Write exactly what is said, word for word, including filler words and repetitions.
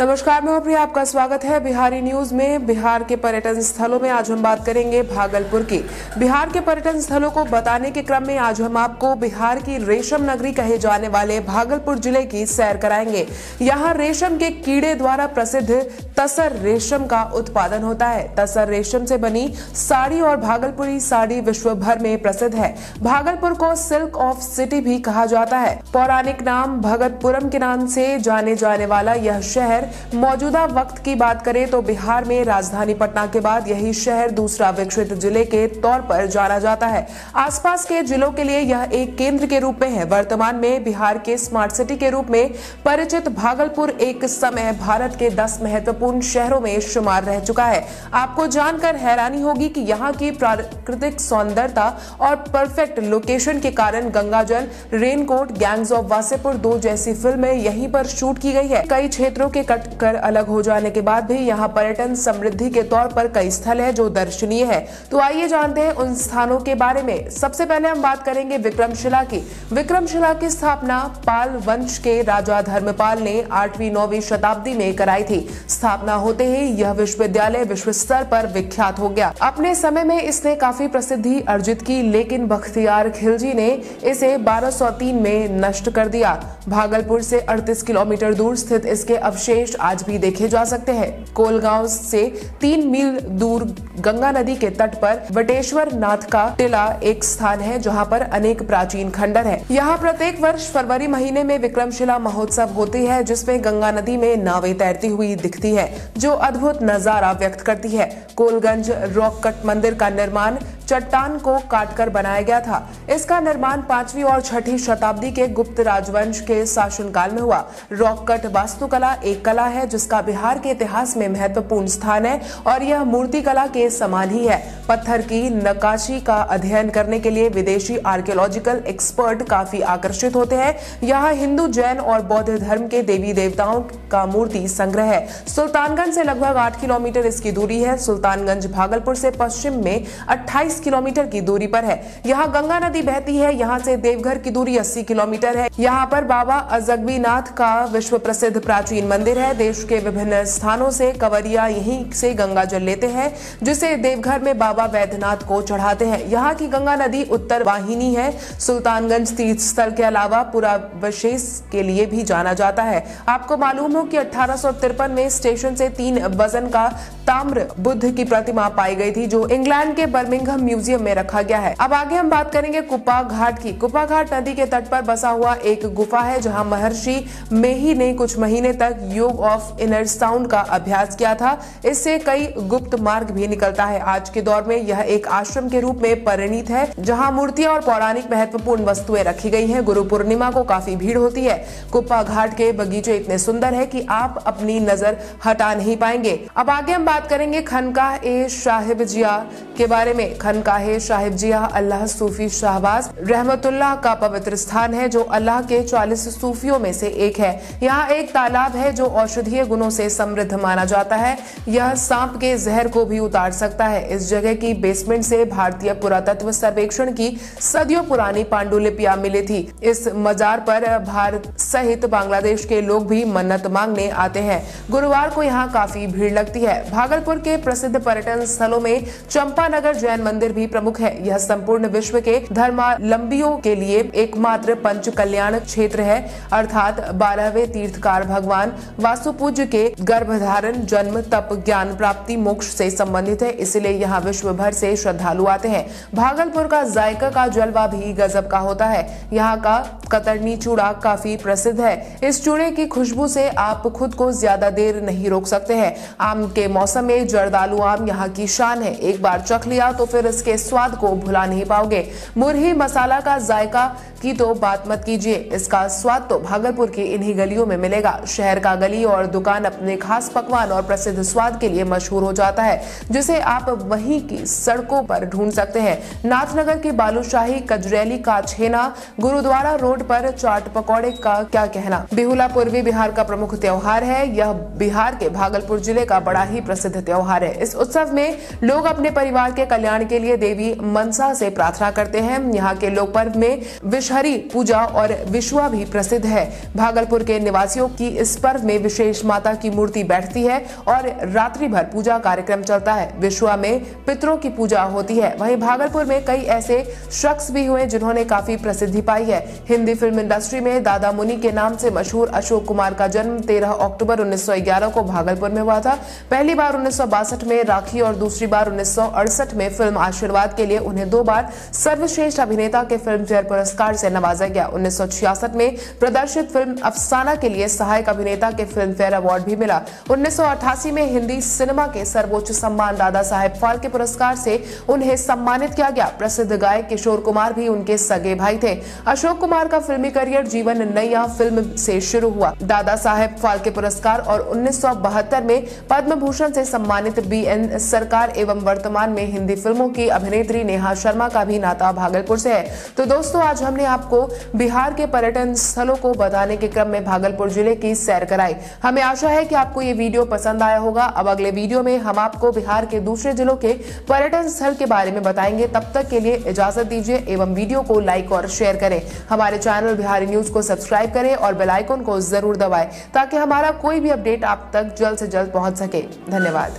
नमस्कार, मैं प्रिया, आपका स्वागत है बिहारी न्यूज में। बिहार के पर्यटन स्थलों में आज हम बात करेंगे भागलपुर की। बिहार के पर्यटन स्थलों को बताने के क्रम में आज हम आपको बिहार की रेशम नगरी कहे जाने वाले भागलपुर जिले की सैर कराएंगे। यहाँ रेशम के कीड़े द्वारा प्रसिद्ध तसर रेशम का उत्पादन होता है। तसर रेशम से बनी साड़ी और भागलपुरी साड़ी विश्व भर में प्रसिद्ध है। भागलपुर को सिल्क ऑफ सिटी भी कहा जाता है। पौराणिक नाम भगदतपुरम के नाम से जाने जाने वाला यह शहर मौजूदा वक्त की बात करें तो बिहार में राजधानी पटना के बाद यही शहर दूसरा विकसित जिले के तौर पर जाना जाता है। आसपास के जिलों के लिए यह एक केंद्र के रूप में है। वर्तमान में बिहार के स्मार्ट सिटी के रूप में परिचित भागलपुर एक समय भारत के दस महत्वपूर्ण शहरों में शुमार रह चुका है। आपको जानकर हैरानी होगी कि यहाँ की प्राकृतिक सौंदर्यता और परफेक्ट लोकेशन के कारण गंगाजल, रेनकोट, गैंग्स ऑफ वासेपुर दो जैसी फिल्में यहीं पर शूट की गई है। कई क्षेत्रों के कर अलग हो जाने के बाद भी यहाँ पर्यटन समृद्धि के तौर पर कई स्थल है जो दर्शनीय है। तो आइए जानते हैं उन स्थानों के बारे में। सबसे पहले हम बात करेंगे विक्रमशिला की। विक्रमशिला की स्थापना पाल वंश के राजा धर्मपाल ने आठवीं नौवीं शताब्दी में कराई थी। स्थापना होते ही यह विश्वविद्यालय विश्व स्तर पर विख्यात हो गया। अपने समय में इसने काफी प्रसिद्धि अर्जित की, लेकिन बख्तियार खिलजी ने इसे बारह सौ तीन में नष्ट कर दिया। भागलपुर से अड़तीस किलोमीटर दूर स्थित इसके अवशेष आज भी देखे जा सकते हैं। कोलगंज से तीन मील दूर गंगा नदी के तट पर बटेश्वर नाथ का टिला एक स्थान है जहां पर अनेक प्राचीन खंडर है। यहां प्रत्येक वर्ष फरवरी महीने में विक्रमशिला महोत्सव होती है, जिसमें गंगा नदी में नावें तैरती हुई दिखती है जो अद्भुत नजारा व्यक्त करती है। कोलगंज रॉक कट मंदिर का निर्माण चट्टान को काटकर बनाया गया था। इसका निर्माण पांचवी और छठी शताब्दी के गुप्त राजवंश के शासनकाल में हुआ। रॉक कट वास्तुकला एक कला है जिसका बिहार के इतिहास में महत्वपूर्ण स्थान है और यह मूर्ति कला के समान ही है। पत्थर की नक्काशी का अध्ययन करने के लिए विदेशी आर्कियोलॉजिकल एक्सपर्ट काफी आकर्षित होते हैं। यहाँ हिंदू, जैन और बौद्ध धर्म के देवी देवताओं का मूर्ति संग्रह है। सुल्तानगंज से लगभग आठ किलोमीटर इसकी दूरी है। सुल्तानगंज भागलपुर से पश्चिम में अट्ठाईस किलोमीटर की दूरी पर है। यहाँ गंगा नदी बहती है। यहाँ से देवघर की दूरी अस्सी किलोमीटर है। यहाँ पर बाबा अजगवीनाथ का विश्व प्रसिद्ध प्राचीन मंदिर है। देश के विभिन्न स्थानों से कवरिया यहीं से गंगा जल लेते हैं, जिसे देवघर में बाबा वैद्यनाथ को चढ़ाते हैं। यहाँ की गंगा नदी उत्तर वाहिनी है। सुल्तानगंज तीर्थ स्थल के अलावा पुरावशेष के लिए भी जाना जाता है। आपको मालूम हो कि अठारह सौ तिरपन में स्टेशन से तीन वजन का ताम्र बुद्ध की प्रतिमा पाई गई थी जो इंग्लैंड के बर्मिंगहम म्यूजियम में रखा गया है। अब आगे हम बात करेंगे कुप्पाघाट की। कुप्पाघाट नदी के तट पर बसा हुआ एक गुफा है जहां महर्षि मेही ने कुछ महीने तक योग ऑफ इनर साउंड का अभ्यास किया था। इससे कई गुप्त मार्ग भी निकलता है। आज के दौर में यह एक आश्रम के रूप में परिणित है जहां मूर्तियां और पौराणिक महत्वपूर्ण वस्तुएं रखी गई है। गुरु पूर्णिमा को काफी भीड़ होती है। कुप्पाघाट के बगीचे इतने सुंदर है कि आप अपनी नजर हटा नहीं पाएंगे। अब आगे हम बात करेंगे खनका ए साहिब जिया के बारे में। खनका ए साहिब जिया अल्लाह सूफी शाहबाज रहमतुल्लाह का पवित्र स्थान है जो अल्लाह के चालीस सूफियों में से एक है। यहाँ एक तालाब है जो औषधीय गुणों से समृद्ध माना जाता है। यह सांप के जहर को भी उतार सकता है। इस जगह की बेसमेंट से भारतीय पुरातत्व सर्वेक्षण की सदियों पुरानी पांडुलिपियां मिली थी। इस मजार पर भारत सहित बांग्लादेश के लोग भी मन्नत मांगने आते हैं। गुरुवार को यहाँ काफी भीड़ लगती है। भागलपुर के प्रसिद्ध पर्यटन स्थलों में चंपा नगर जैन मंदिर भी प्रमुख है। यह संपूर्ण विश्व के धर्मावलंबियों के लिए एकमात्र पंच कल्याण क्षेत्र है, अर्थात बारहवें तीर्थकार भगवान वासुपूज्य के गर्भधारण, जन्म, तप, ज्ञान प्राप्ति, मोक्ष से संबंधित है। इसलिए यहाँ विश्व भर से श्रद्धालु आते हैं। भागलपुर का जायका का जलवा भी गजब का होता है। यहाँ का कतरनी चूड़ा काफी प्रसिद्ध है। इस चूड़े की खुशबू से आप खुद को ज्यादा देर नहीं रोक सकते हैं। आम के मौसम में जर्दालू आम यहाँ की शान है। एक बार चख लिया तो फिर इसके स्वाद को भुला नहीं पाओगे। मुरही मसाला का जायका की तो बात मत कीजिए। इसका स्वाद तो भागलपुर की इन्हीं गलियों में मिलेगा। शहर का गली और दुकान अपने खास पकवान और प्रसिद्ध स्वाद के लिए मशहूर हो जाता है, जिसे आप वहीं की सड़कों पर ढूंढ सकते हैं। नाथनगर की बालूशाही, कजरेली का छेना, गुरुद्वारा रोड पर चाट पकौड़े का क्या कहना। बिहुला पूर्वी बिहार का प्रमुख त्योहार है। यह बिहार के भागलपुर जिले का बड़ा ही प्रसिद्ध त्योहार है। इस उत्सव में लोग अपने परिवार के कल्याण के लिए लिए देवी मनसा से प्रार्थना करते हैं। यहाँ के लोक पर्व में विषहरी पूजा और विश्वा भी प्रसिद्ध है। भागलपुर के निवासियों की इस पर्व में विशेष माता की मूर्ति बैठती है और रात्रि भर पूजा कार्यक्रम चलता है। विश्वा में पितरों की पूजा होती है। वहीं भागलपुर में कई ऐसे शख्स भी हुए जिन्होंने काफी प्रसिद्धि पाई है। हिंदी फिल्म इंडस्ट्री में दादा मुनि के नाम से मशहूर अशोक कुमार का जन्म तेरह अक्टूबर उन्नीस सौ ग्यारह को भागलपुर में हुआ था। पहली बार उन्नीस सौ बासठ में राखी और दूसरी बार उन्नीस सौ अड़सठ में फिल्म आशीर्वाद के लिए उन्हें दो बार सर्वश्रेष्ठ अभिनेता के फिल्म फेयर पुरस्कार से नवाजा गया। उन्नीस सौ छियासठ में प्रदर्शित फिल्म अफसाना के लिए सहायक अभिनेता के फिल्म फेयर अवार्ड भी मिला। उन्नीस सौ अठासी में हिंदी सिनेमा के सर्वोच्च सम्मान दादा साहेब फाल्के पुरस्कार से उन्हें सम्मानित किया गया। प्रसिद्ध गायक किशोर कुमार भी उनके सगे भाई थे। अशोक कुमार का फिल्मी करियर जीवन नैया फिल्म से शुरू हुआ। दादा साहेब फाल्के पुरस्कार और उन्नीस सौ बहत्तर में पद्म भूषण से सम्मानित बी एन सरकार एवं वर्तमान में हिंदी फिल्मों की अभिनेत्री नेहा शर्मा का भी नाता भागलपुर से है। तो दोस्तों, आज हमने आपको बिहार के पर्यटन स्थलों को बताने के क्रम में भागलपुर जिले की सैर कराई। हमें आशा है कि आपको ये वीडियो पसंद आया होगा। अब अगले वीडियो में हम आपको बिहार के दूसरे जिलों के पर्यटन स्थल के बारे में बताएंगे। तब तक के लिए इजाजत दीजिए एवं वीडियो को लाइक और शेयर करें। हमारे चैनल बिहारी न्यूज को सब्सक्राइब करें और बेल आइकन को जरूर दबाएं ताकि हमारा कोई भी अपडेट आप तक जल्द से जल्द पहुंच सके। धन्यवाद।